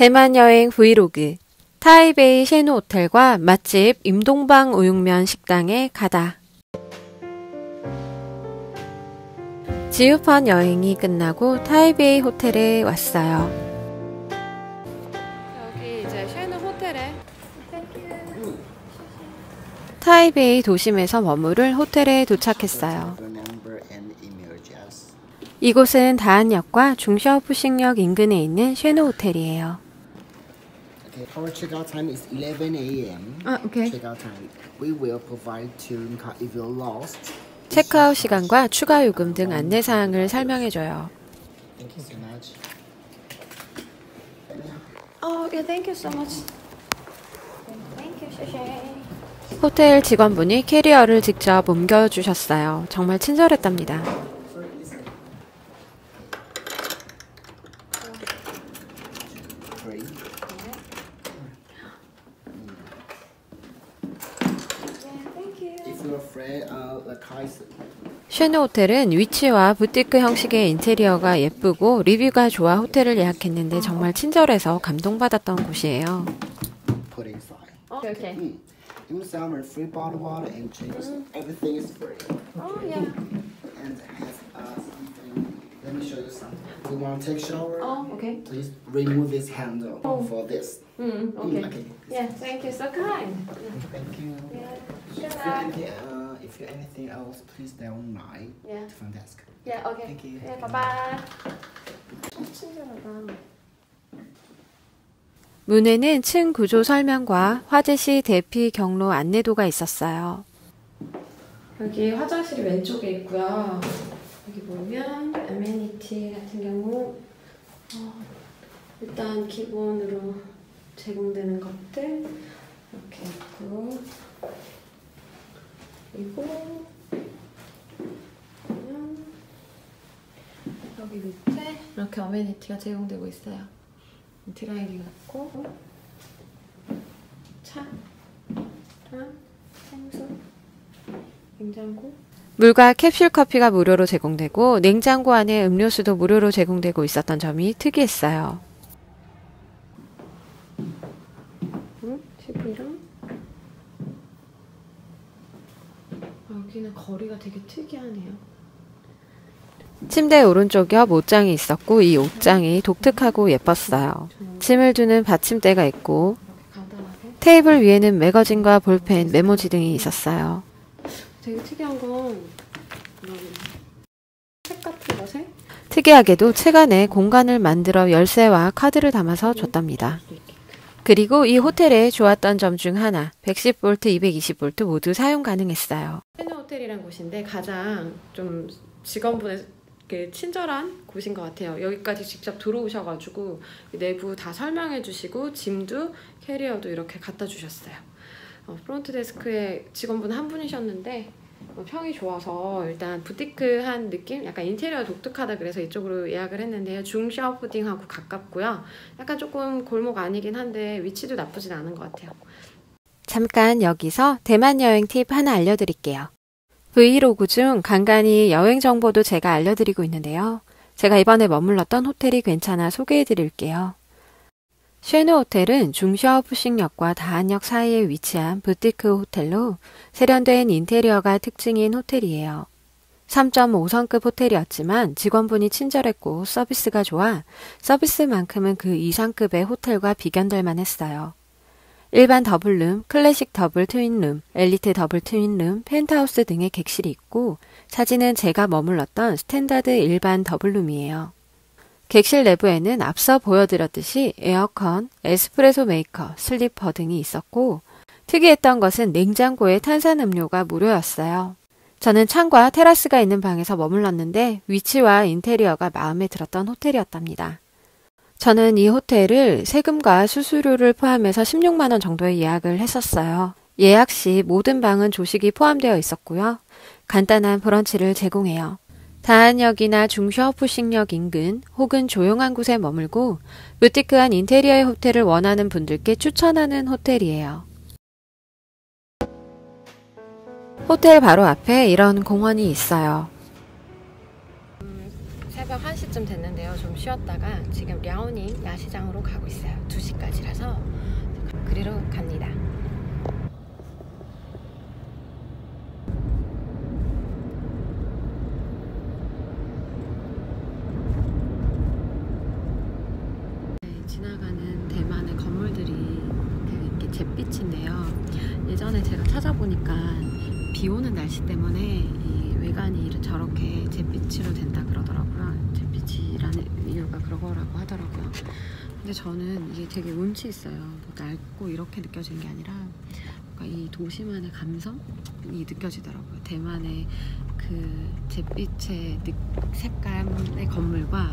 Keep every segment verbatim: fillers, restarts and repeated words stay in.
대만 여행 브이로그 타이베이 셰누 호텔과 맛집 임동방 우육면 식당에 가다. 지우펀 여행이 끝나고 타이베이 호텔에 왔어요. 여기 이제 셰누 호텔에 타이베이 도심에서 머무를 호텔에 도착했어요. 이곳은 다안역과 중샤오푸싱역 인근에 있는 셰누 호텔이에요. Our checkout time is eleven A M 아, okay. Checkout time. We will provide tune card if you're lost. 체크아웃 시간과 추가 요금 등 안내 사항을 설명해 줘요. Thank you so much. Oh, yeah, thank you so much. Thank you, 셰셰. 호텔 직원분이 캐리어를 직접 옮겨주셨어요. 정말 친절했답니다. 셰누 호텔은 위치와 부티크 형식의 인테리어가 예쁘고 리뷰가 좋아 호텔을 예약했는데 정말 친절해서 감동받았던 곳이에요. Okay. In summer, free bottled water and drinks. Everything is free. Oh yeah. And has uh, something. Let me show you something. You want to take shower? Oh okay. Please remove this handle for this. Mm, okay. Okay. Yeah. Thank you. So kind. Thank you. Yeah. Uh, if you have anything else, please stay online. Yeah. From desk. Yeah. Okay. Thank you. Yeah. Bye bye. 친절하다. 문에는 층 구조 설명과 화재시 대피 경로 안내도가 있었어요. 여기 화장실이 왼쪽에 있고요. 여기 보면 아메니티 같은 경우 어, 일단 기본으로 제공되는 것들 이렇게 있고 그리고 보면 여기 밑에 이렇게 아메니티가 제공되고 있어요. 드라이기 같고 차랑 생수, 냉장고 물과 캡슐 커피가 무료로 제공되고 냉장고 안에 음료수도 무료로 제공되고 있었던 점이 특이했어요. 응? 집이랑 여기는 거리가 되게 특이하네요. 침대 오른쪽 옆 옷장이 있었고 이 옷장이 독특하고 예뻤어요. 짐을 두는 받침대가 있고 테이블 위에는 매거진과 볼펜, 메모지 등이 있었어요. 되게 특이한 건 책 같은 거 책? 특이하게도 책 안에 공간을 만들어 열쇠와 카드를 담아서 줬답니다. 그리고 이 호텔에 좋았던 점 중 하나, 백십 볼트, 이백이십 볼트 모두 사용 가능했어요. 셰누 호텔이란 곳인데 가장 좀 직원분의 친절한 곳인 것 같아요. 여기까지 직접 들어오셔가지고 내부 다 설명해주시고 짐도 캐리어도 이렇게 갖다 주셨어요. 어, 프론트 데스크에 직원분 한 분이셨는데 어, 평이 좋아서 일단 부티크한 느낌? 약간 인테리어 독특하다 그래서 이쪽으로 예약을 했는데요. 중샤오푸싱하고 가깝고요. 약간 조금 골목 아니긴 한데 위치도 나쁘진 않은 것 같아요. 잠깐 여기서 대만 여행 팁 하나 알려드릴게요. 브이로그 중 간간히 여행 정보도 제가 알려드리고 있는데요. 제가 이번에 머물렀던 호텔이 괜찮아 소개해드릴게요. 셰누 호텔은 중샤오푸싱역과 다안역 사이에 위치한 부티크 호텔로 세련된 인테리어가 특징인 호텔이에요. 삼 점 오 성급 호텔이었지만 직원분이 친절했고 서비스가 좋아 서비스만큼은 그 이상급의 호텔과 비견될만 했어요. 일반 더블룸, 클래식 더블 트윈룸, 엘리트 더블 트윈룸, 펜트하우스 등의 객실이 있고 사진은 제가 머물렀던 스탠다드 일반 더블룸이에요. 객실 내부에는 앞서 보여드렸듯이 에어컨, 에스프레소 메이커, 슬리퍼 등이 있었고 특이했던 것은 냉장고에 탄산음료가 무료였어요. 저는 창과 테라스가 있는 방에서 머물렀는데 위치와 인테리어가 마음에 들었던 호텔이었답니다. 저는 이 호텔을 세금과 수수료를 포함해서 십육만 원 정도에 예약을 했었어요. 예약 시 모든 방은 조식이 포함되어 있었고요. 간단한 브런치를 제공해요. 다안역이나 중샤오푸싱역 인근 혹은 조용한 곳에 머물고 부티크한 인테리어의 호텔을 원하는 분들께 추천하는 호텔이에요. 호텔 바로 앞에 이런 공원이 있어요. 새벽 한 시쯤 됐는데요. 좀 쉬었다가 지금 랴오닝 야시장으로 가고 있어요. 두 시까지라서 그리로 갑니다. 네, 지나가는 대만의 건물들이 이렇게 잿빛인데요. 예전에 제가 찾아보니까 비 오는 날씨 때문에 이 외관이 저렇게 잿빛으로 된다 그러더라고요. 잿빛이라는 이유가 그거라고 하더라고요. 근데 저는 이게 되게 운치 있어요. 뭐 낡고 이렇게 느껴지는 게 아니라 뭔가 이 도시만의 감성이 느껴지더라고요. 대만의 그 잿빛의 색감의 건물과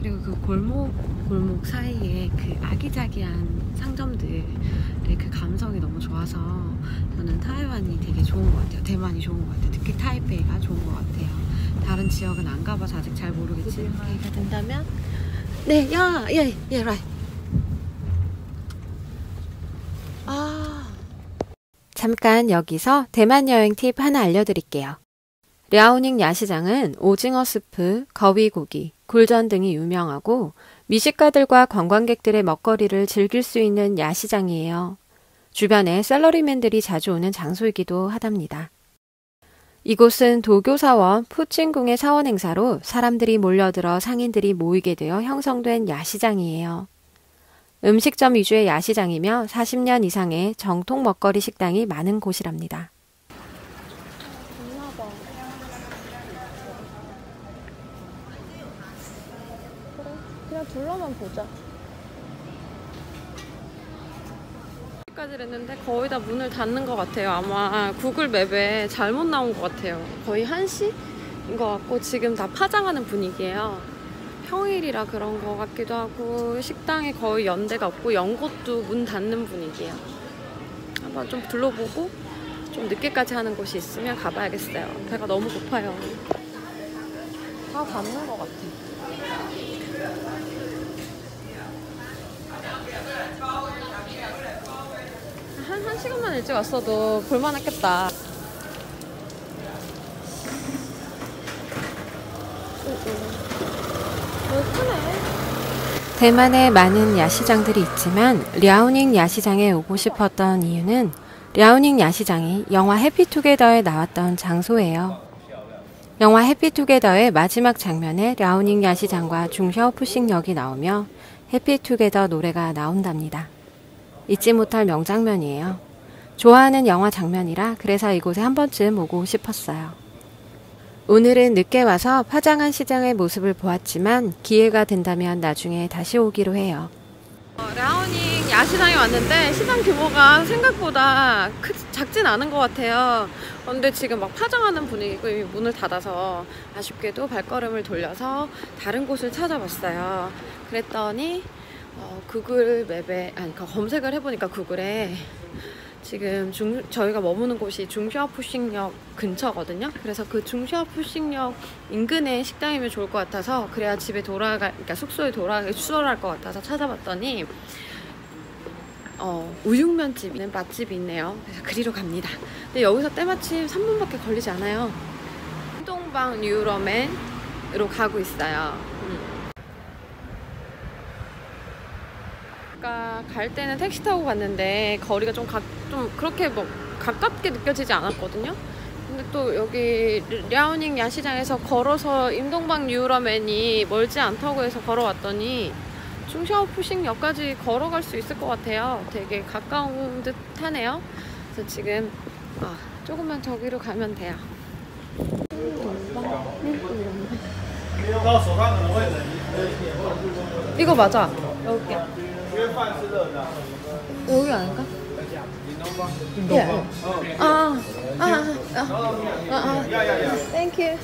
그리고 그 골목 골목 사이에 그 아기자기한 상점들의 그 감성이 너무 좋아서 저는 타이완이 되게 좋은 것 같아요. 대만이 좋은 것 같아요. 특히 타이베이가 좋은 것 같아요. 다른 지역은 안 가봐서 아직 잘 모르겠지만 기회가 된다면 네, 야, 예, 예, 라이. 아, 잠깐 여기서 대만 여행 팁 하나 알려드릴게요. 랴오닝 야시장은 오징어 스프, 거위고기, 굴전 등이 유명하고 미식가들과 관광객들의 먹거리를 즐길 수 있는 야시장이에요. 주변에 샐러리맨들이 자주 오는 장소이기도 하답니다. 이곳은 도교사원 푸칭궁의 사원 행사로 사람들이 몰려들어 상인들이 모이게 되어 형성된 야시장이에요. 음식점 위주의 야시장이며 사십 년 이상의 정통 먹거리 식당이 많은 곳이랍니다. 둘러만 보자. 여기까지 했는데 거의 다 문을 닫는 것 같아요. 아마 구글 맵에 잘못 나온 것 같아요. 거의 한 시인 것 같고 지금 다 파장하는 분위기예요. 평일이라 그런 것 같기도 하고 식당에 거의 연대가 없고 연꽃도 문 닫는 분위기예요. 한번 좀 둘러보고 좀 늦게까지 하는 곳이 있으면 가봐야겠어요. 배가 너무 고파요. 다 닫는 것 같아요. 한, 한 시간만 일찍 왔어도 볼만했겠다. 대만에 많은 야시장들이 있지만 랴오닝 야시장에 오고 싶었던 이유는 랴오닝 야시장이 영화 해피투게더에 나왔던 장소예요. 영화 해피투게더의 마지막 장면에 랴오닝 야시장과 중샤오푸싱역이 나오며 해피투게더 노래가 나온답니다. 잊지 못할 명장면이에요. 좋아하는 영화 장면이라 그래서 이곳에 한 번쯤 오고 싶었어요. 오늘은 늦게 와서 파장한 시장의 모습을 보았지만 기회가 된다면 나중에 다시 오기로 해요. 어, 랴오닝 야시장에 왔는데 시장 규모가 생각보다 크, 작진 않은 것 같아요. 근데 지금 막 파장하는 분위기고 이미 문을 닫아서 아쉽게도 발걸음을 돌려서 다른 곳을 찾아봤어요. 그랬더니 어, 구글 맵에 아니 검색을 해보니까 구글에 지금 중, 저희가 머무는 곳이 중샤오푸싱역 근처거든요. 그래서 그 중샤오푸싱역 인근의 식당이면 좋을 것 같아서 그래야 집에 돌아가, 그러니까 숙소에 돌아가기 수월할 것 같아서 찾아봤더니 어, 우육면집 있는 맛집이 있네요. 그래서 그리로 갑니다. 근데 여기서 때마침 삼 분밖에 걸리지 않아요. 임동방 뉴러맨으로 가고 있어요. 음. 아까 갈 때는 택시 타고 갔는데 거리가 좀, 가, 좀 그렇게 뭐 가깝게 느껴지지 않았거든요. 근데 또 여기 랴오닝 야시장에서 걸어서 임동방 뉴러맨이 멀지 않다고 해서 걸어왔더니 중샤오푸싱역까지 걸어갈 수 있을 것 같아요. 되게 가까운 듯 하네요. 그래서 지금 아, 조금만 저기로 가면 돼요. 이거 맞아. 여기. 여기 아닌가? 아, 아, 아, Thank you.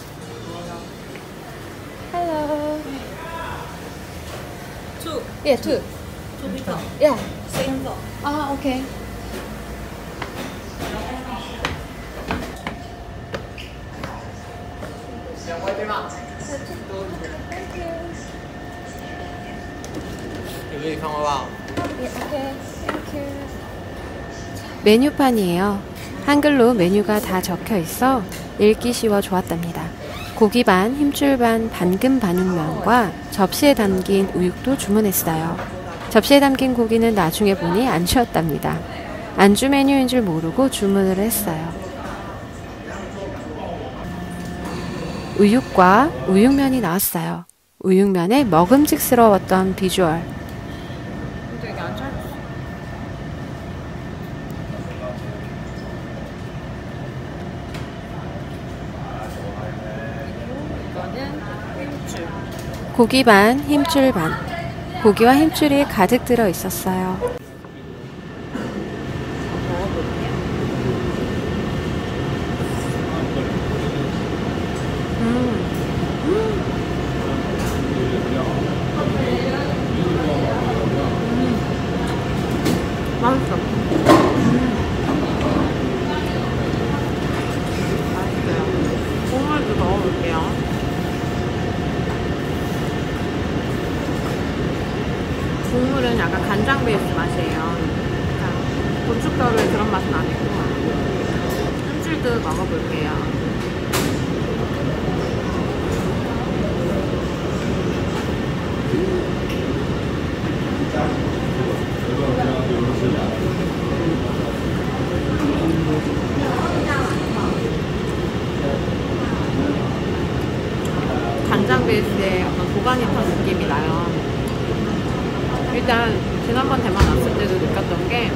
Hello. Two. Yeah, two. Two people. Yeah. Same floor. Ah, okay. Thank you. メ뉴판이에요. 한글로 메뉴가 다 적혀 있어 읽기 쉬워 좋았답니다. 고기 반, 힘줄 반, 당근 반육면과 접시에 담긴 우육도 주문했어요. 접시에 담긴 고기는 나중에 보니 안주였답니다. 안주 메뉴인 줄 모르고 주문을 했어요. 우육과 우육면이 나왔어요. 우육면의 먹음직스러웠던 비주얼. 고기 반, 힘줄 반. 고기와 힘줄이 가득 들어 있었어요. 맛있어. 맛있어요. 소금물도 넣어볼게요. 국물은 약간 간장 베이스 맛이에요. 고춧가루의 그런 맛은 아니고. 찜질도 먹어볼게요. 간장 베이스에 약간 도가니탕 느낌이 나요. 일단 지난번 대만 왔을 때도 느꼈던 게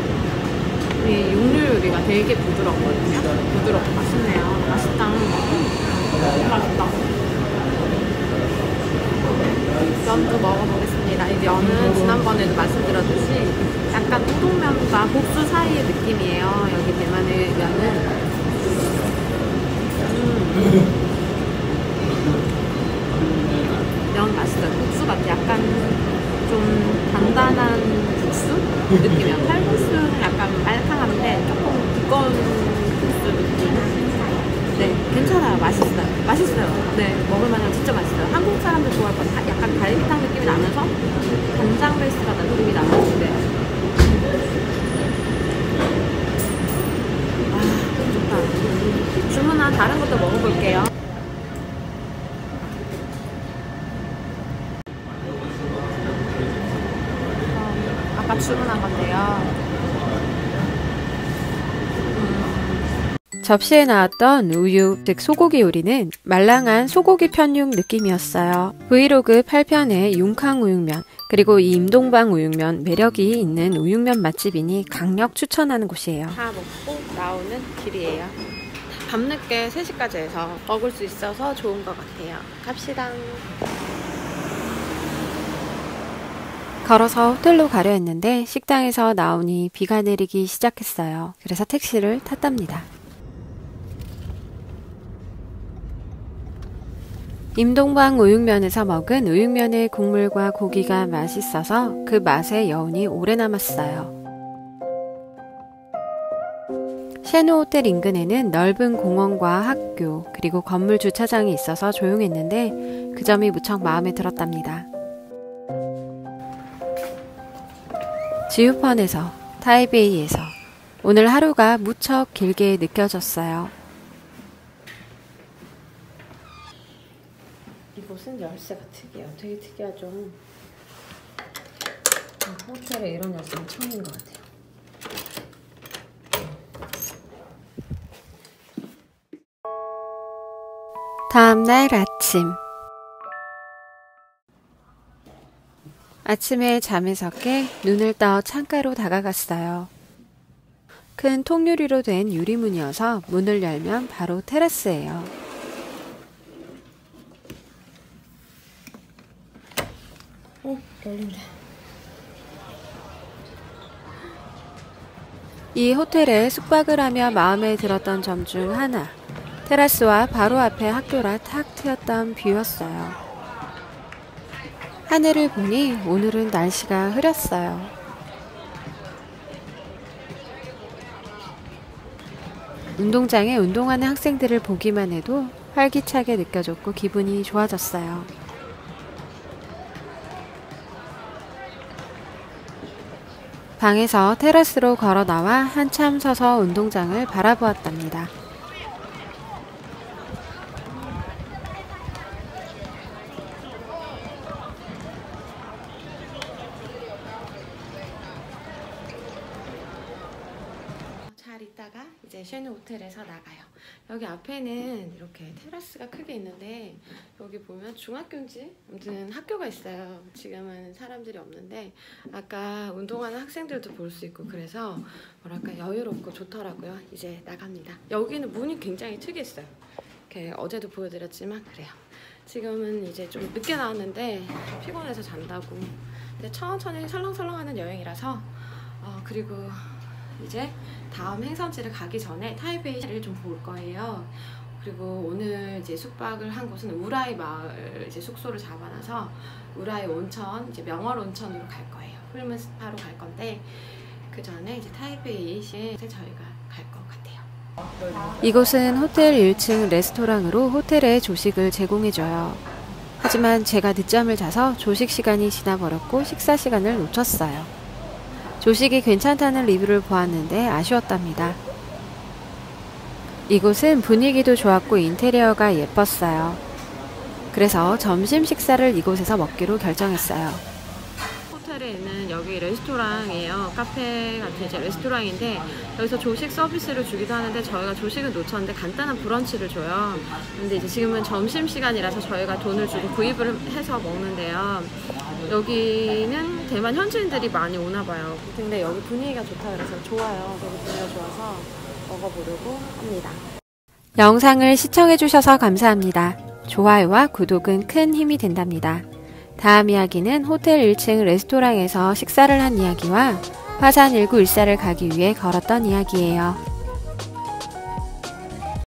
이 육류 요리가 되게 부드럽거든요. 부드럽고 맛있네요. 맛있다. 음, 맛있다. 면도 먹어보겠습니다. 이 면은 지난번에도 말씀드렸듯이 약간 우동면과 국수 사이의 느낌이에요. 여기 대만의 면은 음. 면 맛있어요. 국수 같아. 약간 좀 단단한 국수 느낌이에요. 칼국수는 약간 말캉한데 조금 두꺼운 국수 느낌. 네, 괜찮아요. 맛있어요. 맛있어요. 네, 먹을만하면 진짜 맛있어요. 한국 사람들 좋아할 것 같아요. 약간 갈비탕 느낌이 나면서 간장 베이스가 느낌이 나는데. 아, 좋다. 주문한 다른 것도 먹어볼게요. 아까 주문한 건데요. 접시에 나왔던 우유, 즉 소고기 요리는 말랑한 소고기 편육 느낌이었어요. 브이로그 팔 편의 융캉 우육면, 그리고 이 임동방 우육면 매력이 있는 우육면 맛집이니 강력 추천하는 곳이에요. 다 먹고 나오는 길이에요. 밤늦게 세 시까지 해서 먹을 수 있어서 좋은 것 같아요. 갑시다. 걸어서 호텔로 가려 했는데 식당에서 나오니 비가 내리기 시작했어요. 그래서 택시를 탔답니다. 임동방 우육면에서 먹은 우육면의 국물과 고기가 맛있어서 그 맛의 여운이 오래 남았어요. 셰누 호텔 인근에는 넓은 공원과 학교, 그리고 건물 주차장이 있어서 조용했는데 그 점이 무척 마음에 들었답니다. 지우펀에서, 타이베이에서 오늘 하루가 무척 길게 느껴졌어요. 이곳은 열쇠가 특이해요. 되게 특이하죠. 호텔에 이런 열쇠는 처음인 것 같아요. 다음날 아침. 아침에 잠에서 깨 눈을 떠 창가로 다가갔어요. 큰 통유리로 된 유리문이어서 문을 열면 바로 테라스예요. 이 호텔에 숙박을 하며 마음에 들었던 점 중 하나, 테라스와 바로 앞에 학교라 탁 트였던 뷰였어요. 하늘을 보니 오늘은 날씨가 흐렸어요. 운동장에 운동하는 학생들을 보기만 해도 활기차게 느껴졌고 기분이 좋아졌어요. 방에서 테라스로 걸어 나와 한참 서서 운동장을 바라보았답니다. 갔다가 이제 셰누 호텔에서 나가요. 여기 앞에는 이렇게 테라스가 크게 있는데 여기 보면 중학교인지 아무튼 학교가 있어요. 지금은 사람들이 없는데 아까 운동하는 학생들도 볼 수 있고 그래서 뭐랄까 여유롭고 좋더라고요. 이제 나갑니다. 여기는 문이 굉장히 특이했어요. 이렇게 어제도 보여드렸지만 그래요. 지금은 이제 좀 늦게 나왔는데 피곤해서 잔다고. 근데 천천히 설렁설렁하는 여행이라서 어, 그리고 이제 다음 행선지를 가기 전에 타이베이를 좀 볼 거예요. 그리고 오늘 이제 숙박을 한 곳은 우라이 마을 이제 숙소를 잡아놔서 우라이 온천, 이제 명월 온천으로 갈 거예요. 풀문 스파로 갈 건데 그 전에 이제 타이베이에 저희가 갈 것 같아요. 이곳은 호텔 일 층 레스토랑으로 호텔에 조식을 제공해줘요. 하지만 제가 늦잠을 자서 조식 시간이 지나버렸고 식사 시간을 놓쳤어요. 조식이 괜찮다는 리뷰를 보았는데 아쉬웠답니다. 이곳은 분위기도 좋았고 인테리어가 예뻤어요. 그래서 점심 식사를 이곳에서 먹기로 결정했어요. 호텔에 있는 여기 레스토랑이에요. 카페 같은 이제 레스토랑인데 여기서 조식 서비스를 주기도 하는데 저희가 조식은 놓쳤는데 간단한 브런치를 줘요. 근데 이제 지금은 점심시간이라서 저희가 돈을 주고 구입을 해서 먹는데요. 여기는 대만 현지인들이 많이 오나봐요. 근데 여기 분위기가 좋다 그래서 좋아요. 여기 분위기가 좋아서 먹어보려고 합니다. 영상을 시청해주셔서 감사합니다. 좋아요와 구독은 큰 힘이 된답니다. 다음 이야기는 호텔 일 층 레스토랑에서 식사를 한 이야기와 화산 일구일사를 가기 위해 걸었던 이야기예요.